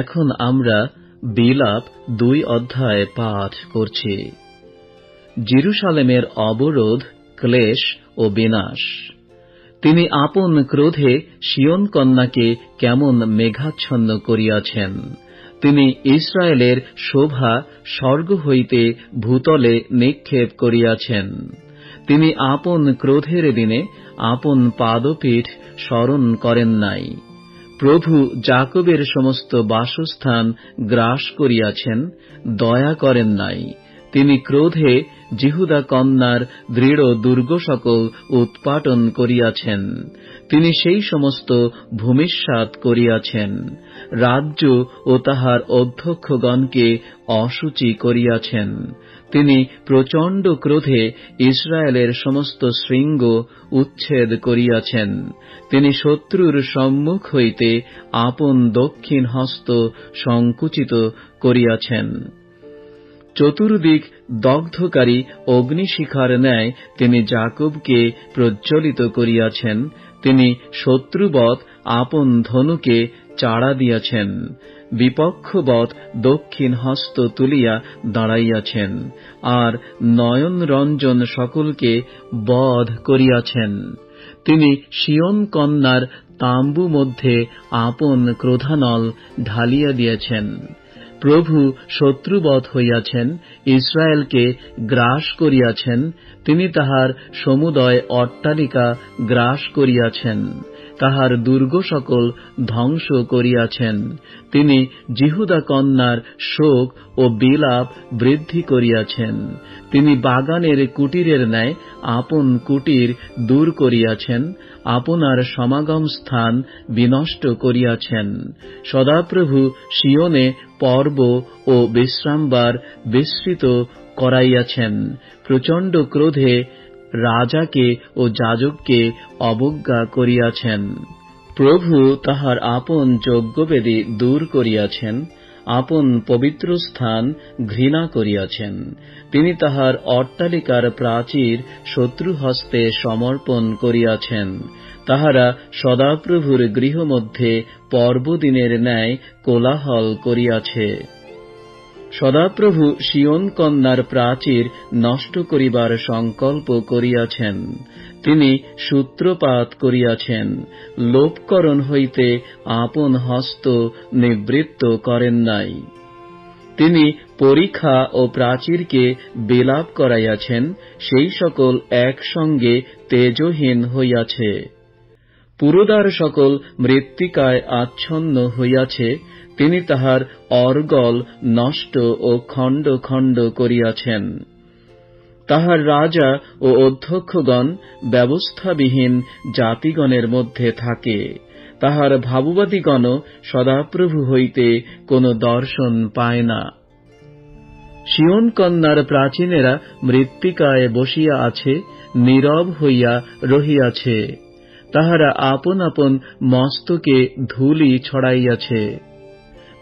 এখন আমরা বিলাপ ২ অধ্যায় পাঠ করছি। জেরুসালেমের অবরোধ, ক্লেশ ও বিনাশ। তিনি আপন ক্রোধে সিয়ন কন্যাকে কেমন মেঘাচ্ছন্ন করিয়াছেন, তিনি ইসরায়েলের শোভা স্বর্গ হইতে ভূতলে নিক্ষেপ করিয়াছেন। তিনি আপন ক্রোধের দিনে আপন পাদপীঠ স্মরণ করেন নাই। প্রভু যাকবের সমস্ত বাসস্থান গ্রাস করিয়াছেন, দয়া করেন নাই। তিনি ক্রোধে জিহুদা কন্যার দৃঢ় দুর্গ সকল উৎপাটন করিয়াছেন, তিনি সেই সমস্ত ভূমিষ্যৎ করিয়াছেন। রাজ্য ও তাহার অধ্যক্ষগণকে অসুচি করিয়াছেন। তিনি প্রচণ্ড ক্রোধে ইসরায়েলের সমস্ত শৃঙ্গ উচ্ছেদ করিয়াছেন। তিনি শত্রুর সম্মুখ হইতে আপন দক্ষিণ হস্ত সংকুচিত করিয়াছেন। চতুর্দিক দগ্ধকারী অগ্নিশিখার ন্যায় তিনি যাকবকে প্রজ্বলিত করিয়াছেন। তিনি শত্রুবৎ আপন ধনুকে চাড়া দিয়াছেন, বিপক্ষবৎ দক্ষিণ হস্ত তুলিয়া দাঁড়াইয়াছেন, আর নয়নরঞ্জন সকলকে বধ করিয়াছেন। তিনি সিয়ন কন্যার তাম্বু মধ্যে আপন ক্রোধানল ঢালিয়া দিয়েছেন। প্রভু শত্রুবৎ হইয়াছেন, ইসরায়েলকে গ্রাস করিয়াছেন। তিনি তাহার সমুদয় অট্টালিকা গ্রাস করিয়াছেন, তাহার দুর্গ সকল ধ্বংস করিয়াছেন। তিনি জিহুদা কন্যার শোক ও বিলাপ বৃদ্ধি করিয়াছেন। তিনি বাগানের কুটিরের ন্যায় আপন কুটির দূর করিয়াছেন, আপনার সমাগম স্থান বিনষ্ট করিয়াছেন। সদাপ্রভু সিয়নে পর্ব ও বিশ্রামবার বিস্তৃত করাইয়াছেন। প্রচণ্ড ক্রোধে রাজাকে ও যাজককে অবজ্ঞা করিয়াছেন। প্রভু তাহার আপন যজ্ঞবেদী দূর করিয়াছেন, আপন পবিত্র স্থান ঘৃণা করিয়াছেন। তিনি তাহার অট্টালিকার প্রাচীর শত্রু হস্তে সমর্পণ করিয়াছেন। তাহারা সদাপ্রভুর গৃহ মধ্যে পর্বদিনের ন্যায় কোলাহল করিয়াছে। সদাপ্রভু সিয়ন কন্যার প্রাচীর নষ্ট করিবার সংকল্প করিয়াছেন। তিনি সূত্রপাত করিয়াছেন, লোপকরণ হইতে আপন হস্ত নিবৃত্ত করেন নাই। তিনি পরিখা ও প্রাচীরকে বিলাপ করাইয়াছেন, সেই সকল একসঙ্গে তেজহীন হইয়াছে। পুরোদার সকল মৃত্তিকায় আচ্ছন্ন হইয়াছে। তিনি তাহার অর্গল নষ্ট ও খণ্ড খণ্ড করিয়াছেন। তাহার রাজা ও অধ্যক্ষগণ ব্যবস্থাবিহীন জাতিগণের মধ্যে থাকে। তাহার ভাববাদীগণও সদাপ্রভু হইতে কোন দর্শন পায় না। সিয়ন কন্যার প্রাচীনেরা মৃত্তিকায় বসিয়া আছে, নীরব হইয়া রহিয়াছে। তাহারা আপন আপন মস্তকে ধূলি ছড়াইয়াছে।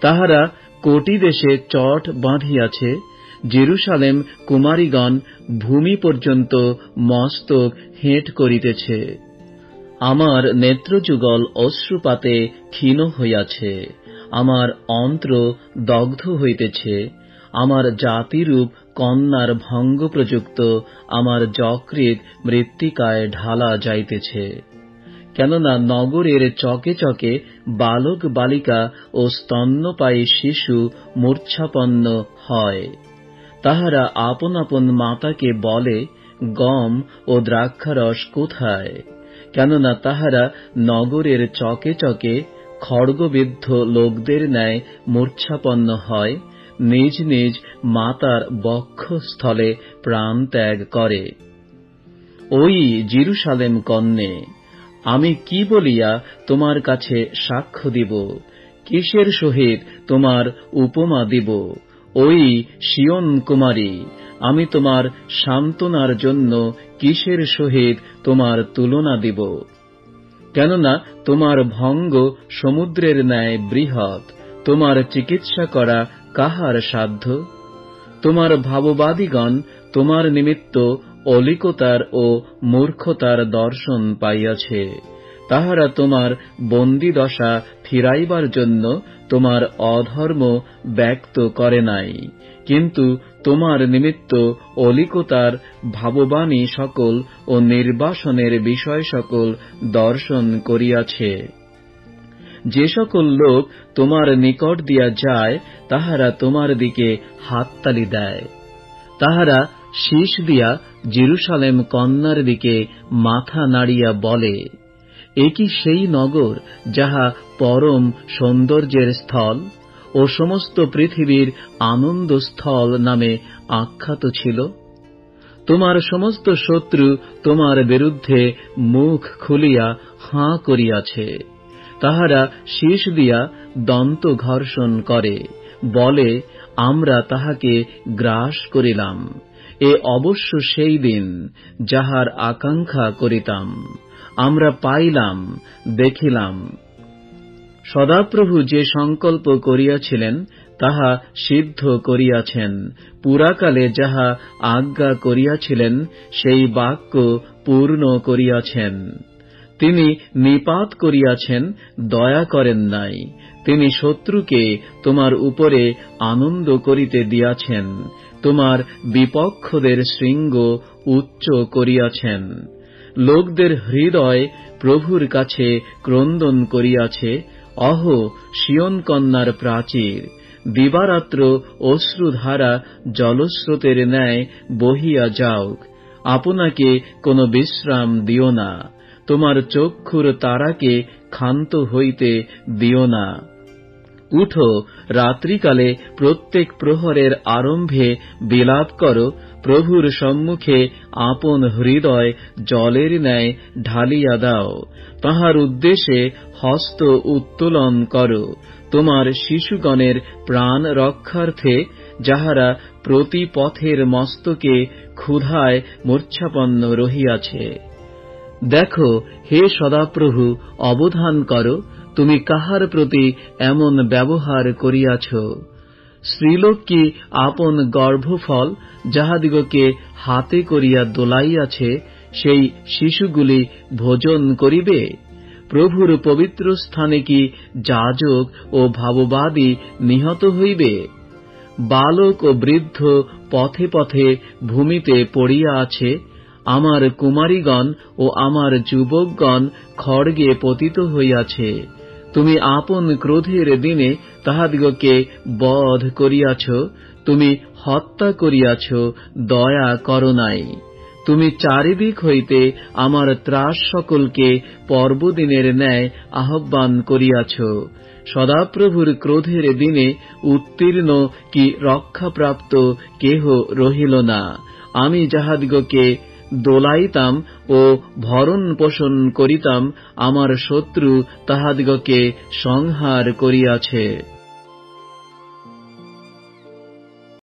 তাহারা কোটি দেশে চট বাঁধিয়াছে। জেরুসালেম কুমারীগণ ভূমি পর্যন্ত মস্তক হেঁট করিতেছে। আমার নেত্রযুগল অশ্রুপাতে ক্ষীণ হইয়াছে, আমার অন্ত্র দগ্ধ হইতেছে। আমার জাতিরূপ কন্যার ভঙ্গ প্রযুক্ত আমার যকৃৎ মৃত্তিকায় ঢালা যাইতেছে। কেননা নগরের চকে চকে বালক বালিকা ও স্তন্যপায়ী শিশু মূর্ছাপন্ন হয়। তাহারা আপন আপন মাতাকে বলে, গম ও দ্রাক্ষারস কোথায়? কেননা তাহারা নগরের চকে চকে খড়গবিদ্ধ লোকদের ন্যায় মূর্ছাপন্ন হয়, নিজ নিজ মাতার বক্ষস্থলে প্রাণ ত্যাগ করে। ওই জেরুসালেম কন্যে, আমি কি বলিয়া তোমার কাছে সাক্ষ্য দিব? কিসের সহিত তোমার উপমা দিব? ওই সিয়ন কুমারী, আমি তোমার সান্ত্বনার জন্য কিসের সহিত তোমার তুলনা দিব? কেননা তোমার ভঙ্গ সমুদ্রের ন্যায় বৃহৎ, তোমার চিকিৎসা করা কাহার সাধ্য? তোমার ভাববাদীগণ তোমার নিমিত্ত অলিকতার ও মূর্খতার দর্শন পাইয়াছে। তাহারা তোমার বন্দীদশা ফিরাইবার জন্য তোমার অধর্ম ব্যক্ত করে নাই, কিন্তু তোমার নিমিত্ত অলিকতার ভাববাণী সকল ও নির্বাসনের বিষয় সকল দর্শন করিয়াছে। যে সকল লোক তোমার নিকট দিয়া যায় তাহারা তোমার দিকে হাততালি দেয়, তাহারা শীষ দিয়া জেরুসালেম কন্যার দিকে মাথা নাড়িয়া বলে, একি সেই নগর যাহা পরম সৌন্দর্যের স্থল ও সমস্ত পৃথিবীর আনন্দস্থল নামে আখ্যাত ছিল? তোমার সমস্ত শত্রু তোমার বিরুদ্ধে মুখ খুলিয়া হাঁ করিয়াছে, তাহারা শীষ দিয়া দন্ত ঘর্ষণ করে বলে, আমরা তাহাকে গ্রাস করিলাম। এ অবশ্য সেই দিন যাহার আকাঙ্ক্ষা করিতাম, আমরা পাইলাম, দেখিলাম। সদাপ্রভু যে সংকল্প করিয়াছিলেন তাহা সিদ্ধ করিয়াছেন, পুরাকালে যাহা আজ্ঞা করিয়াছিলেন সেই বাক্য পূর্ণ করিয়াছেন। তিনি নিপাত করিয়াছেন, দয়া করেন নাই। তিনি শত্রুকে তোমার উপরে আনন্দ করিতে দিয়াছেন, তোমার বিপক্ষদের শৃঙ্গ উচ্চ করিয়াছেন। লোকদের হৃদয় প্রভুর কাছে ক্রন্দন করিয়াছে, অহো সিয়ন কন্যার প্রাচীর দিবারাত্র অশ্রুধারা জলস্রোতের ন্যায় বহিয়া যাওক। আপনাকে কোনো বিশ্রাম দিও না, তোমার চক্ষুর তারাকে ক্ষান্ত হইতে দিও না। উঠো, রাত্রিকালে প্রত্যেক প্রহরের আরম্ভে বিলাপ করো, প্রভুর সম্মুখে আপন হৃদয় জলের ন্যায় ঢালিয়া দাও, তাহার উদ্দেশ্যে হস্ত উত্তোলন করো। তোমার শিশুগণের প্রাণ রক্ষার্থে যাহারা প্রতি পথের মস্তকে ক্ষুধায় মূর্ছাপন্ন রহিয়াছে, দেখো হে সদাপ্রভু, অবধান করো তুমি কাহার প্রতি এমন ব্যবহার করিয়াছ। স্ত্রীলোক কি আপন গর্ভফল যাহাদিগকে হাতে করিয়া দোলাইয়াছে সেই শিশুগুলি ভোজন করিবে? প্রভুর পবিত্র স্থানে কি যাজক ও ভাববাদী নিহত হইবে? বালক ও বৃদ্ধ পথে পথে ভূমিতে পড়িয়া আছে, আমার কুমারীগণ ও আমার যুবকগণ খড়গে পতিত হইয়াছে। তুমি আপন ক্রোধের দিনে তাহাদিগকে বধ করিয়াছ, তুমি হত্যা করিয়াছ, দয়া করো নাই। তুমি চারিদিক হইতে আমার ত্রাস সকলকে পর্বদিনের ন্যায় আহ্বান করিয়াছ। সদাপ্রভুর ক্রোধের দিনে উত্তীর্ণ কি রক্ষাপ্রাপ্ত কেহ রহিল না। আমি যাহাদিগকে দোলাইতাম ও ভরণ পোষণ করিতাম, আমার শত্রু তাহাদিগকে সংহার করিয়াছে।